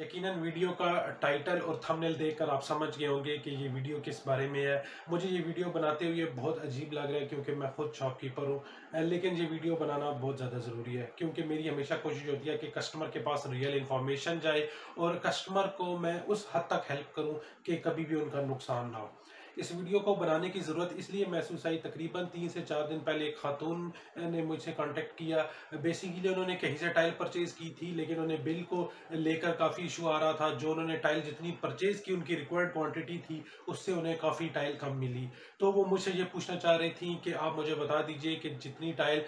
यकीनन वीडियो का टाइटल और थंबनेल देखकर आप समझ गए होंगे कि ये वीडियो किस बारे में है। मुझे ये वीडियो बनाते हुए बहुत अजीब लग रहा है क्योंकि मैं खुद शॉपकीपर हूँ, लेकिन ये वीडियो बनाना बहुत ज़्यादा ज़रूरी है क्योंकि मेरी हमेशा कोशिश होती है कि कस्टमर के पास रियल इन्फॉर्मेशन जाए और कस्टमर को मैं उस हद तक हेल्प करूँ कि कभी भी उनका नुकसान ना हो। इस वीडियो को बनाने की ज़रूरत इसलिए महसूस आई, तकरीबन 3 से 4 दिन पहले एक खातून ने मुझसे कांटेक्ट किया। बेसिकली उन्होंने कहीं से टाइल परचेज़ की थी, लेकिन उन्हें बिल को लेकर काफ़ी इशू आ रहा था। जो उन्होंने टाइल जितनी परचेज़ की उनकी रिक्वायर्ड क्वांटिटी थी, उससे उन्हें काफ़ी टाइल कम मिली। तो वो मुझसे ये पूछना चाह रही थी कि आप मुझे बता दीजिए कि जितनी टाइल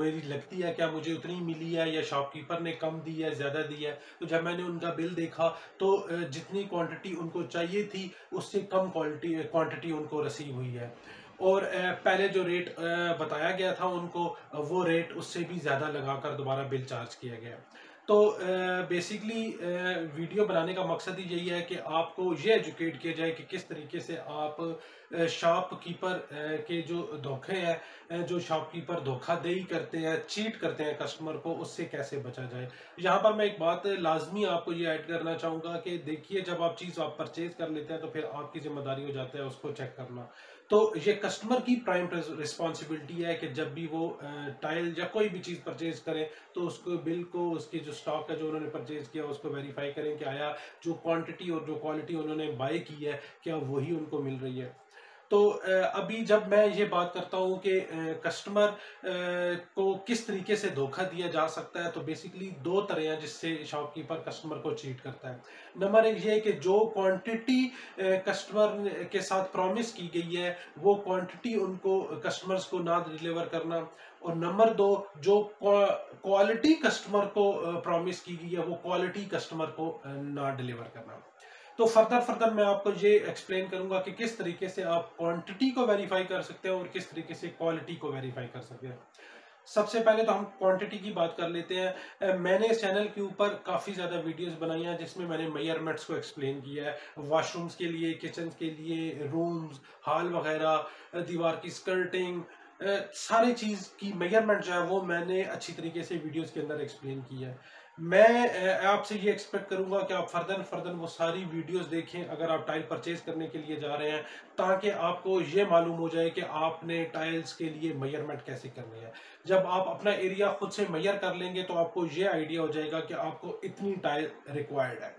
मेरी लगती है क्या मुझे उतनी मिली है या शॉपकीपर ने कम दी है, ज़्यादा दी है। तो जब मैंने उनका बिल देखा तो जितनी क्वान्टिटी उनको चाहिए थी उससे कम क्वांटिटी उनको रसीव हुई है और पहले जो रेट बताया गया था उनको, वो रेट उससे भी ज़्यादा लगाकर दोबारा बिल चार्ज किया गया। तो बेसिकली वीडियो बनाने का मकसद ही यही है कि आपको ये एजुकेट किया जाए कि किस तरीके से आप शॉपकीपर के जो धोखे हैं, जो शॉपकीपर धोखाधड़ी करते हैं, चीट करते हैं कस्टमर को, उससे कैसे बचा जाए। यहाँ पर मैं एक बात लाजमी आपको ये ऐड करना चाहूँगा कि देखिए, जब आप चीज़ आप परचेज़ कर लेते हैं तो फिर आपकी जिम्मेदारी हो जाता है उसको चेक करना। तो ये कस्टमर की प्राइम रिस्पॉन्सिबिलिटी है कि जब भी वो टाइल या कोई भी चीज़ परचेज़ करें तो उसको बिल को, उसकी जो स्टॉक है जो उन्होंने परचेज़ किया, उसको वेरीफाई करें कि आया जो क्वांटिटी और जो क्वालिटी उन्होंने बाय की है क्या वही उनको मिल रही है। तो अभी जब मैं ये बात करता हूँ कि कस्टमर को किस तरीके से धोखा दिया जा सकता है, तो बेसिकली 2 तरह हैं जिससे शॉपकीपर कस्टमर को चीट करता है। नंबर 1 ये है कि जो क्वांटिटी कस्टमर के साथ प्रॉमिस की गई है वो क्वांटिटी उनको कस्टमर्स को ना डिलीवर करना, और नंबर 2 जो क्वालिटी कस्टमर को प्रॉमिस की गई है वो क्वालिटी कस्टमर को ना डिलीवर करना। तो फर्दर मैं आपको ये एक्सप्लेन करूंगा कि किस तरीके से आप क्वांटिटी को वेरीफाई कर सकते हैं और किस तरीके से क्वालिटी को वेरीफाई कर सकते हैं। सबसे पहले तो हम क्वांटिटी की बात कर लेते हैं। मैंने इस चैनल के ऊपर काफ़ी ज़्यादा वीडियोस बनाई हैं जिसमें मैंने मेजरमेंट्स को एक्सप्लेन किया है, वाशरूम्स के लिए, किचन के लिए, रूम्स, हॉल वगैरह, दीवार की स्कर्टिंग, सारी चीज़ की मेजरमेंट जो है वो मैंने अच्छी तरीके से वीडियोस के अंदर एक्सप्लेन किया है। मैं आपसे ये एक्सपेक्ट करूंगा कि आप फर्दन वो सारी वीडियोस देखें अगर आप टाइल परचेज करने के लिए जा रहे हैं, ताकि आपको ये मालूम हो जाए कि आपने टाइल्स के लिए मेजरमेंट कैसे करनी है। जब आप अपना एरिया खुद से मेजर कर लेंगे तो आपको ये आइडिया हो जाएगा कि आपको इतनी टाइल रिक्वायर्ड है।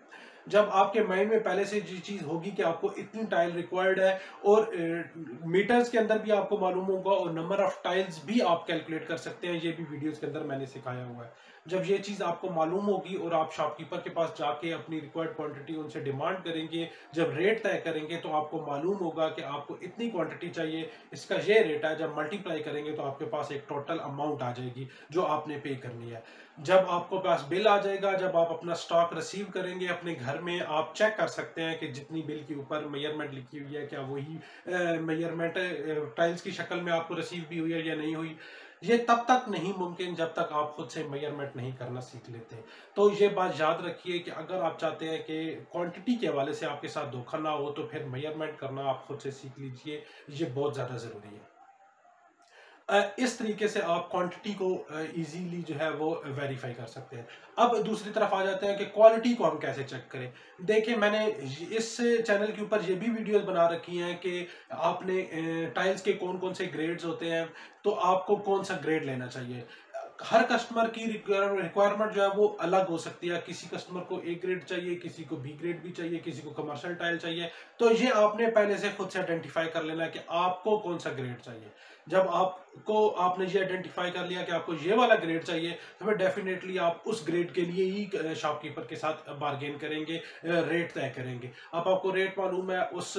जब आपके माइंड में पहले से ये चीज़ होगी कि आपको इतनी टाइल रिक्वायर्ड है, और मीटर्स के अंदर भी आपको मालूम होगा और नंबर ऑफ टाइल्स भी आप कैलकुलेट कर सकते हैं, ये भी वीडियोस के अंदर मैंने सिखाया हुआ है। जब ये चीज़ आपको मालूम होगी और आप शॉपकीपर के पास जाके अपनी रिक्वायर्ड क्वांटिटी उनसे डिमांड करेंगे, जब रेट तय करेंगे तो आपको मालूम होगा कि आपको इतनी क्वांटिटी चाहिए, इसका ये रेट है। जब मल्टीप्लाई करेंगे तो आपके पास एक टोटल अमाउंट आ जाएगी जो आपने पे करनी है। जब आपको पास बिल आ जाएगा, जब आप अपना स्टॉक रिसीव करेंगे अपने घर में, आप चेक कर सकते हैं कि जितनी बिल के ऊपर मेजरमेंट लिखी हुई है क्या वही मेजरमेंट टाइल्स की शक्ल में आपको रिसीव भी हुई है या नहीं हुई। ये तब तक नहीं मुमकिन जब तक आप खुद से मेजरमेंट नहीं करना सीख लेते। तो ये बात याद रखिए कि अगर आप चाहते हैं कि क्वांटिटी के हवाले से आपके साथ धोखा ना हो तो फिर मेजरमेंट करना आप खुद से सीख लीजिए, ये बहुत ज़्यादा ज़रूरी है। इस तरीके से आप क्वांटिटी को इजीली जो है वो वेरीफाई कर सकते हैं। अब दूसरी तरफ आ जाते हैं कि क्वालिटी को हम कैसे चेक करें। देखिए, मैंने इस चैनल के ऊपर ये भी वीडियोस बना रखी हैं कि आपने टाइल्स के कौन कौन से ग्रेड्स होते हैं, तो आपको कौन सा ग्रेड लेना चाहिए। हर कस्टमर की रिक्वायरमेंट जो है वो अलग हो सकती है। किसी कस्टमर को A ग्रेड चाहिए, किसी को B ग्रेड भी चाहिए, किसी को कमर्शियल टाइल चाहिए। तो ये आपने पहले से खुद से आइडेंटिफाई कर लेना है कि आपको कौन सा ग्रेड चाहिए। जब आपने ये आइडेंटिफाई कर लिया कि आपको ये वाला ग्रेड चाहिए, तो फिर डेफिनेटली आप उस ग्रेड के लिए ही शॉपकीपर के साथ बार्गेन करेंगे, रेट तय करेंगे। अब आपको रेट मालूम है, उस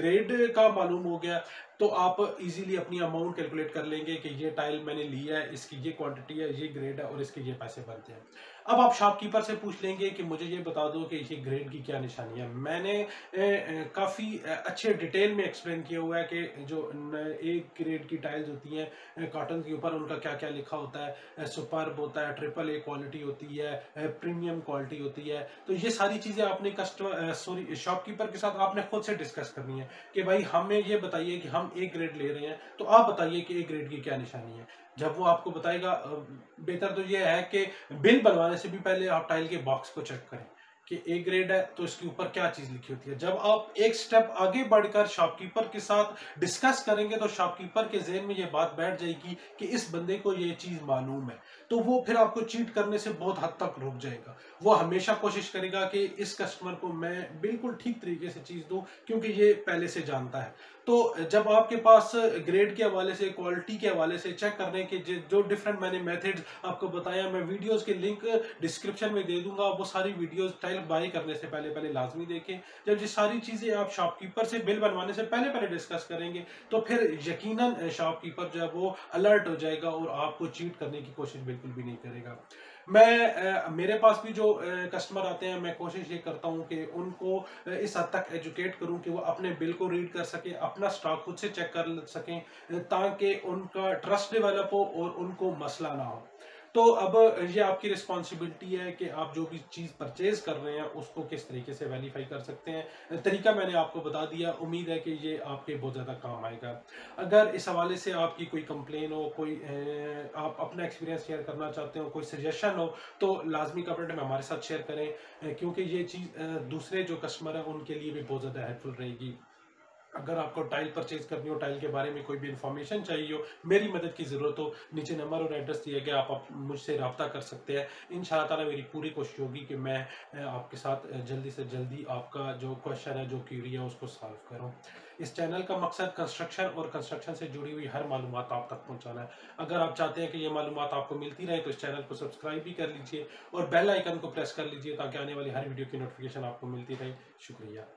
ग्रेड का मालूम हो गया, तो आप इजीली अपनी अमाउंट कैलकुलेट कर लेंगे कि ये टाइल मैंने लिया है, इसकी ये क्वांटिटी है, ये ग्रेड है और इसके ये पैसे बनते हैं। अब आप शॉपकीपर से पूछ लेंगे कि मुझे ये बता दो कि ये ग्रेड की क्या निशानी है। मैंने काफ़ी अच्छे डिटेल में एक्सप्लेन किया हुआ है कि जो एक ग्रेड की टाइल्स होती हैं कॉटन के ऊपर, उनका क्या क्या लिखा होता है। सुपर्ब होता है, ट्रिपल ए क्वालिटी होती है, प्रीमियम क्वालिटी होती है। तो ये सारी चीज़ें आपने शॉपकीपर के साथ आपने खुद से डिस्कस करनी है कि भाई हमें ये बताइए कि हम A ग्रेड ले रहे हैं, तो आप बताइए कि A ग्रेड की क्या निशानी है। जब वो आपको बताएगा, बेहतर तो यह है कि बिल बनवाने से भी पहले आप टाइल के बॉक्स को चेक करें कि ए ग्रेड है तो इसके ऊपर क्या चीज लिखी होती है। जब आप एक स्टेप आगे बढ़कर शॉपकीपर के साथ डिस्कस करेंगे तो शॉपकीपर के जेहन में ये बात बैठ जाएगी कि इस बंदे को ये चीज मालूम है, तो वो फिर आपको चीट करने से बहुत हद तक रोक जाएगा। वो हमेशा कोशिश करेगा कि इस कस्टमर को मैं बिल्कुल ठीक तरीके से चीज दूं क्योंकि ये पहले से जानता है। तो जब आपके पास ग्रेड के हवाले से, क्वालिटी के हवाले से चेक करने के जो डिफरेंट मैंने मेथड्स आपको बताया, मैं वीडियोस के लिंक डिस्क्रिप्शन में दे दूंगा, वो सारी वीडियोस टाइल बाय करने से पहले लाजमी देखें। जब ये सारी चीज़ें आप शॉपकीपर से बिल बनवाने से पहले डिस्कस करेंगे तो फिर यकीनन शॉपकीपर जो है वो अलर्ट हो जाएगा और आपको चीट करने की कोशिश बिल्कुल भी नहीं करेगा। मेरे पास भी जो कस्टमर आते हैं मैं कोशिश ये करता हूँ कि उनको इस हद तक एजुकेट करूँ कि वो अपने बिल को रीड कर सकें, अपना स्टॉक खुद से चेक कर सकें, ताकि उनका ट्रस्ट डेवलप हो और उनको मसला ना हो। तो अब ये आपकी रिस्पॉन्सिबिलिटी है कि आप जो भी चीज़ परचेज़ कर रहे हैं उसको किस तरीके से वेरीफाई कर सकते हैं। तरीका मैंने आपको बता दिया, उम्मीद है कि ये आपके बहुत ज़्यादा काम आएगा। अगर इस हवाले से आपकी कोई कंप्लेन हो, कोई आप अपना एक्सपीरियंस शेयर करना चाहते हो, कोई सजेशन हो, तो लाजमी कमेंट में हमारे साथ शेयर करें क्योंकि ये चीज़ दूसरे जो कस्टमर हैं उनके लिए भी बहुत ज़्यादा हेल्पफुल रहेगी। अगर आपको टाइल परचेज करनी हो, टाइल के बारे में कोई भी इन्फॉर्मेशन चाहिए हो, मेरी मदद की ज़रूरत हो, नीचे नंबर और एड्रेस दिया गया, आप मुझसे रब्ता कर सकते हैं। इंशाअल्लाह ताला मेरी पूरी कोशिश होगी कि मैं आपके साथ जल्दी से जल्दी आपका जो क्वेश्चन है, जो क्यूरी है, उसको सॉल्व करूँ। इस चैनल का मकसद कंस्ट्रक्शन और कंस्ट्रक्शन से जुड़ी हुई हर मालूमात आप तक पहुँचाना है। अगर आप चाहते हैं कि ये मालूमात आपको मिलती रहे तो इस चैनल को सब्सक्राइब भी कर लीजिए और बेल आइकन को प्रेस कर लीजिए ताकि आने वाली हर वीडियो की नोटिफिकेशन आपको मिलती रहे। शुक्रिया।